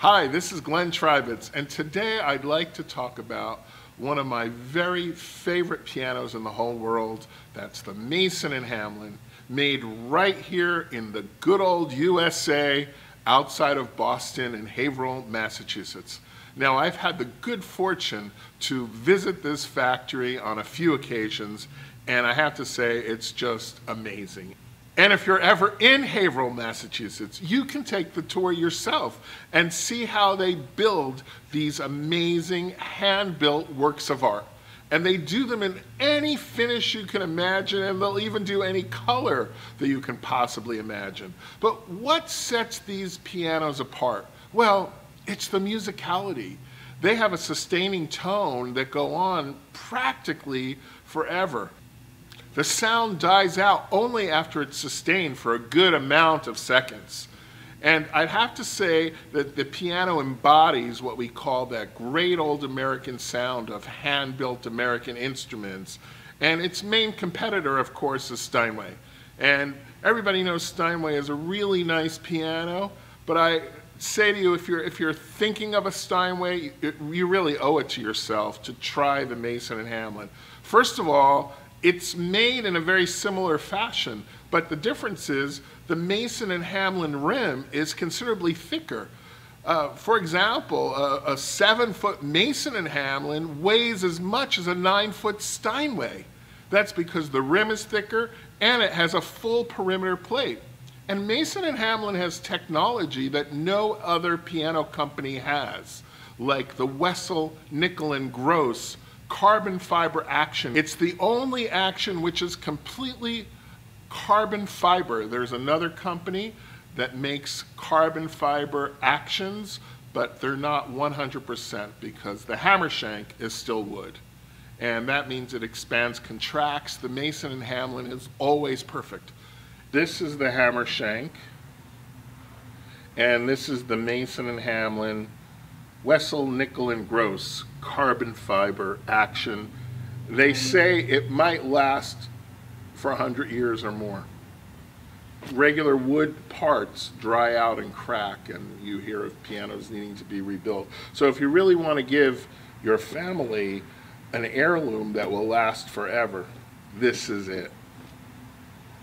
Hi, this is Glenn Treibitz, and today I'd like to talk about one of my very favorite pianos in the whole world. That's the Mason and Hamlin, made right here in the good old USA, outside of Boston in Haverhill, Massachusetts. Now, I've had the good fortune to visit this factory on a few occasions, and I have to say it's just amazing. And if you're ever in Haverhill, Massachusetts, you can take the tour yourself and see how they build these amazing hand-built works of art. And they do them in any finish you can imagine, and they'll even do any color that you can possibly imagine. But what sets these pianos apart? Well, it's the musicality. They have a sustaining tone that go on practically forever. The sound dies out only after it's sustained for a good amount of seconds. And I'd have to say that the piano embodies what we call that great old American sound of hand-built American instruments. And its main competitor, of course, is Steinway. And everybody knows Steinway is a really nice piano, but I say to you, if you're thinking of a Steinway, you really owe it to yourself to try the Mason and Hamlin. First of all, it's made in a very similar fashion, but the difference is the Mason and Hamlin rim is considerably thicker. For example, a 7-foot Mason and Hamlin weighs as much as a 9-foot Steinway. That's because the rim is thicker and it has a full perimeter plate. And Mason and Hamlin has technology that no other piano company has, like the Wessel, Nickel and Gross carbon fiber action. It's the only action which is completely carbon fiber. There's another company that makes carbon fiber actions, but they're not 100% because the hammer shank is still wood. And that means it expands, contracts. The Mason and Hamlin is always perfect. This is the hammer shank, and this is the Mason and Hamlin Wessel, Nickel and Gross carbon fiber action. They say it might last for 100 years or more. Regular wood parts dry out and crack, and you hear of pianos needing to be rebuilt. So if you really want to give your family an heirloom that will last forever, this is it.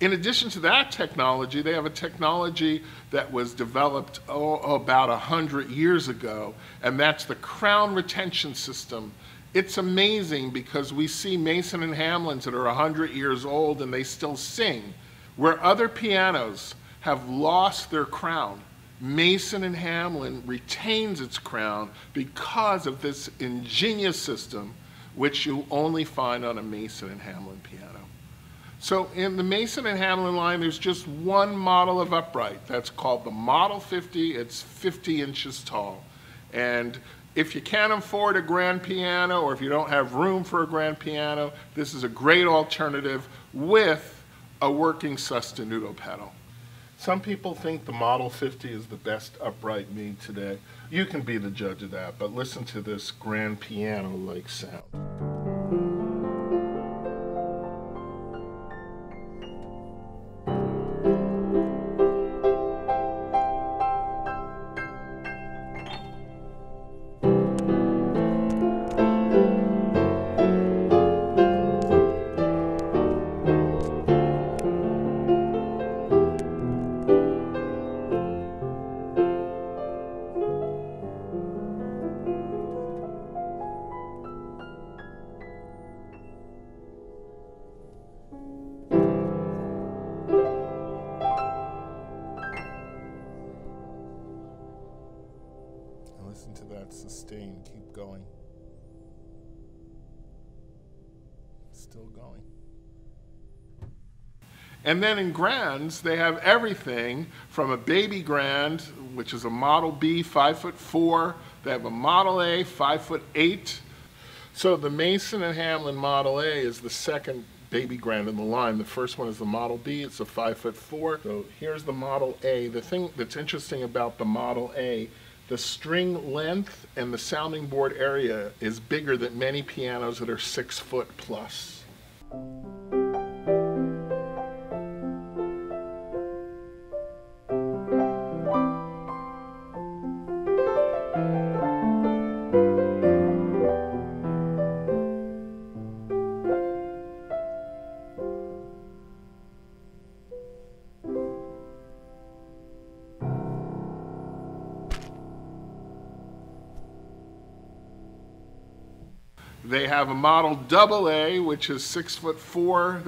In addition to that technology, they have a technology that was developed about 100 years ago, and that's the Crown Retention System. It's amazing because we see Mason and Hamlins that are 100 years old and they still sing. Where other pianos have lost their crown, Mason and Hamlin retains its crown because of this ingenious system, which you only find on a Mason and Hamlin piano. So in the Mason and Hamlin line, there's just one model of upright. That's called the Model 50. It's 50 inches tall. And if you can't afford a grand piano, or if you don't have room for a grand piano, this is a great alternative with a working sostenuto pedal. Some people think the Model 50 is the best upright made today. You can be the judge of that, but listen to this grand piano-like sound. Listen to that sustain, keep going. Still going. And then in grands, they have everything from a baby grand, which is a Model B, 5'4". They have a Model A, 5'8". So the Mason and Hamlin Model A is the second baby grand in the line. The first one is the Model B, it's a 5'4". So here's the Model A. The thing that's interesting about the Model A, the string length and the sounding board area is bigger than many pianos that are 6 foot plus. They have a model AA, which is 6'4".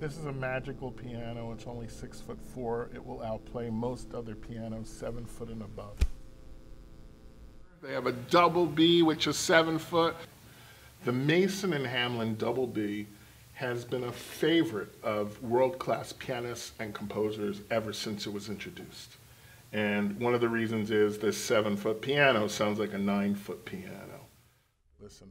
This is a magical piano. It's only 6'4". It will outplay most other pianos 7 foot and above. They have a BB, which is 7 foot. The Mason and Hamlin BB has been a favorite of world-class pianists and composers ever since it was introduced. And one of the reasons is this 7 foot piano sounds like a 9 foot piano. Listen.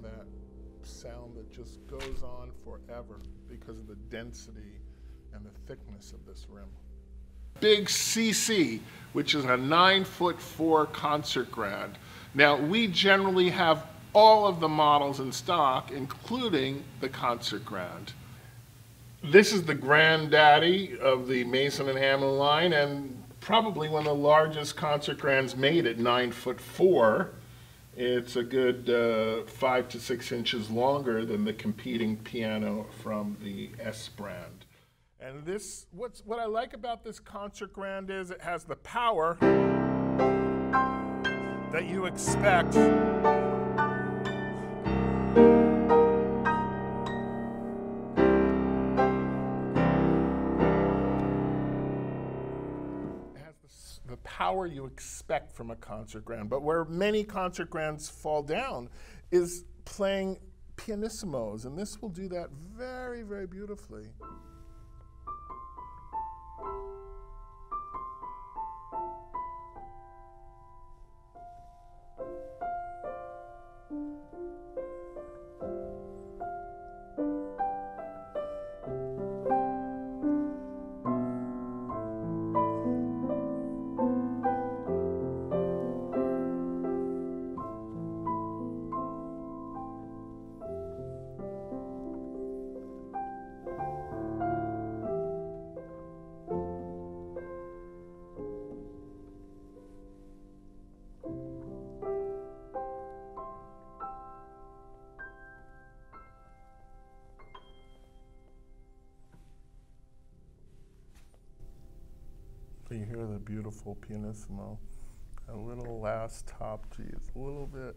That sound that just goes on forever because of the density and the thickness of this rim. Big CC, which is a 9'4" concert grand. Now, we generally have all of the models in stock, including the concert grand. This is the granddaddy of the Mason and Hamlin line, and probably one of the largest concert grands made at 9'4". It's a good 5 to 6 inches longer than the competing piano from the S brand. And this, what I like about this concert grand is it has the power that you expect. The power you expect from a concert grand, but where many concert grands fall down is playing pianissimos, and this will do that very, very beautifully. You hear the beautiful pianissimo, a little last top G. It's a little bit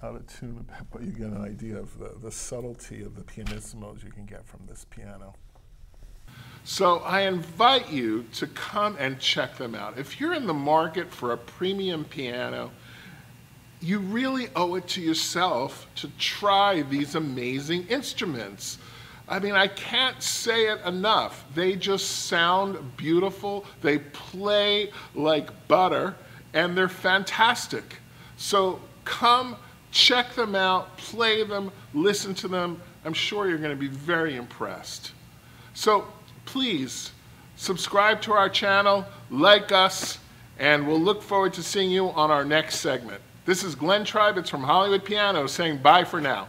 out of tune a bit, but you get an idea of the subtlety of the pianissimos you can get from this piano. So I invite you to come and check them out. If you're in the market for a premium piano, you really owe it to yourself to try these amazing instruments. I mean, I can't say it enough. They just sound beautiful, they play like butter, and they're fantastic. So come, check them out, play them, listen to them. I'm sure you're going to be very impressed. So please, subscribe to our channel, like us, and we'll look forward to seeing you on our next segment. This is Glenn Treibitz from Hollywood Piano saying bye for now.